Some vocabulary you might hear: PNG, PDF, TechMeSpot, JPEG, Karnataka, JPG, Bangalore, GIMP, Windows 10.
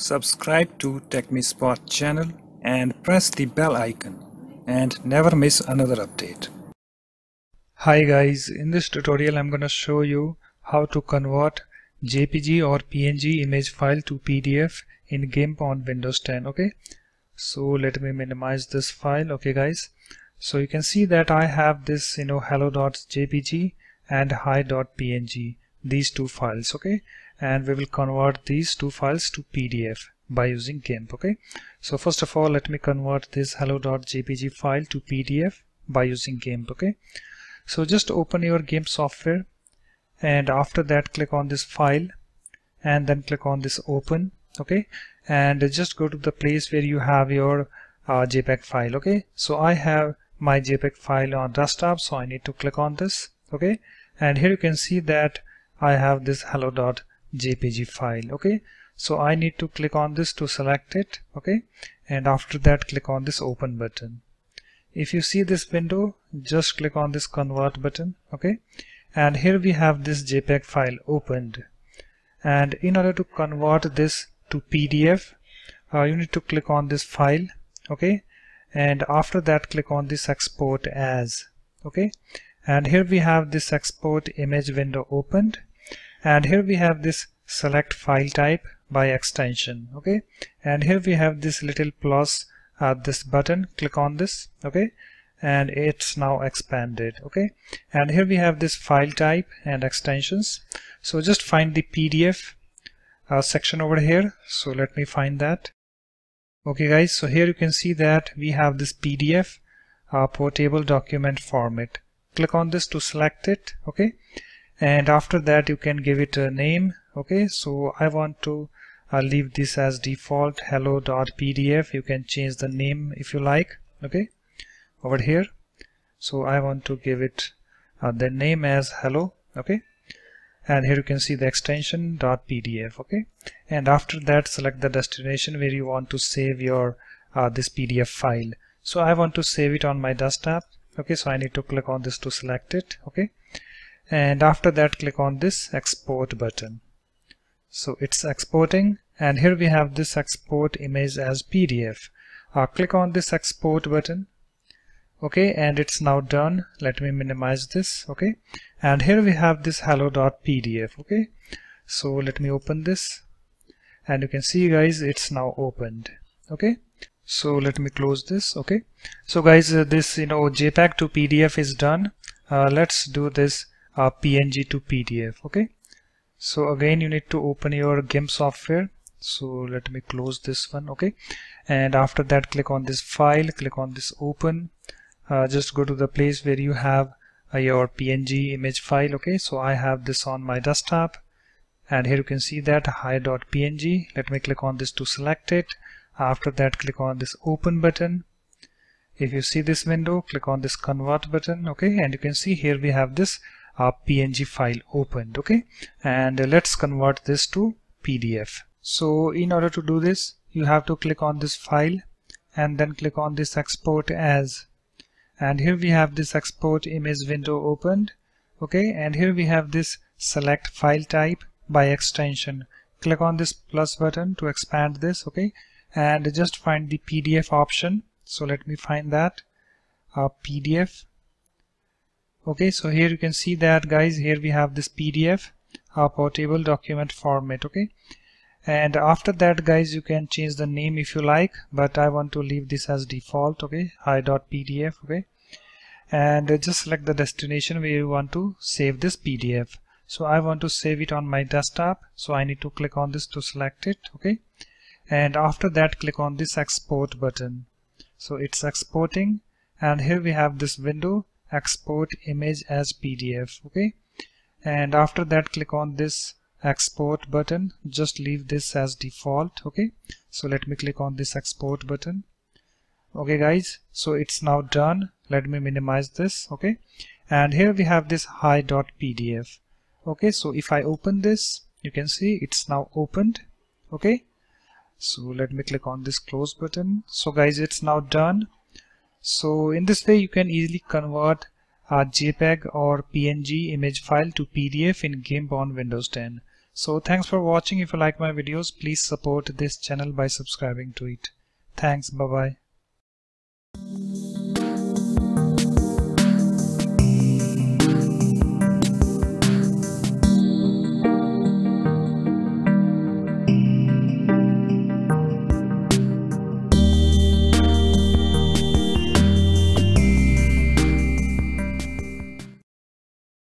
Subscribe to TechMeSpot channel and press the bell icon and never miss another update. Hi guys, in this tutorial I'm going to show you how to convert JPG or PNG image file to PDF in GIMP on Windows 10. Okay, so let me minimize this file. Okay guys, so you can see that I have this hello.jpg and hi.png, these two files. Okay, and we will convert these two files to PDF by using GIMP. Okay, so first of all let me convert this hello.jpg file to PDF by using GIMP. Okay, so just open your GIMP software and after that click on this file and then click on this open. Okay, and just go to the place where you have your JPEG file. Okay, so I have my JPEG file on desktop, so I need to click on this. Okay, and here you can see that I have this hello.jpg file. Okay, so I need to click on this to select it. Okay, and after that click on this open button. If you see this window, just click on this convert button. Okay, and here we have this JPEG file opened, and in order to convert this to PDF you need to click on this file. Okay, and after that click on this export as. Okay, and here we have this export image window opened, and here we have this select file type by extension. Okay, and here we have this little plus this button, click on this. Okay, and it's now expanded. Okay, and here we have this file type and extensions, so just find the PDF section over here. So let me find that. Okay guys, so here you can see that we have this PDF portable document format. Click on this to select it. Okay, and after that you can give it a name. Okay, so I want to leave this as default hello.pdf. you can change the name if you like. Okay, over here, so I want to give it the name as hello. Okay, and here you can see the extension .pdf. okay, and after that select the destination where you want to save your this PDF file. So I want to save it on my desktop. Okay, so I need to click on this to select it. Okay, and after that click on this export button. So it's exporting, and here we have this export image as PDF. Click on this export button. Okay, and it's now done. Let me minimize this. Okay, and here we have this hello.pdf. okay, so let me open this, and you can see guys it's now opened. Okay, so let me close this. Okay, so guys this JPEG to PDF is done. Let's do this PNG to PDF. okay, so again you need to open your GIMP software. So let me close this one. Okay, and after that click on this file, click on this open. Just go to the place where you have your PNG image file. Okay, so I have this on my desktop, and here you can see that hi.png. let me click on this to select it. After that click on this open button. If you see this window, click on this convert button. Okay, and you can see here we have this PNG file opened. Okay, and let's convert this to PDF. So in order to do this you have to click on this file and then click on this export as. And here we have this export image window opened. Okay, and here we have this select file type by extension. Click on this plus button to expand this. Okay, and just find the PDF option. So let me find that PDF. Okay, so here you can see that guys here we have this PDF portable document format. Okay, and after that guys you can change the name if you like, but I want to leave this as default. Okay, hi.pdf. okay, and just select the destination where you want to save this PDF. So I want to save it on my desktop, so I need to click on this to select it. Okay, and after that click on this export button. So it's exporting, and here we have this window, export image as PDF. okay, and after that click on this export button. Just leave this as default. Okay, so let me click on this export button. Okay guys, so it's now done. Let me minimize this. Okay, and here we have this hi.pdf. okay, so if I open this you can see it's now opened. Okay, so let me click on this close button. So guys it's now done. So in this way you can easily convert a JPEG or PNG image file to PDF in GIMP on Windows 10. So thanks for watching. If you like my videos, please support this channel by subscribing to it. Thanks. Bye bye.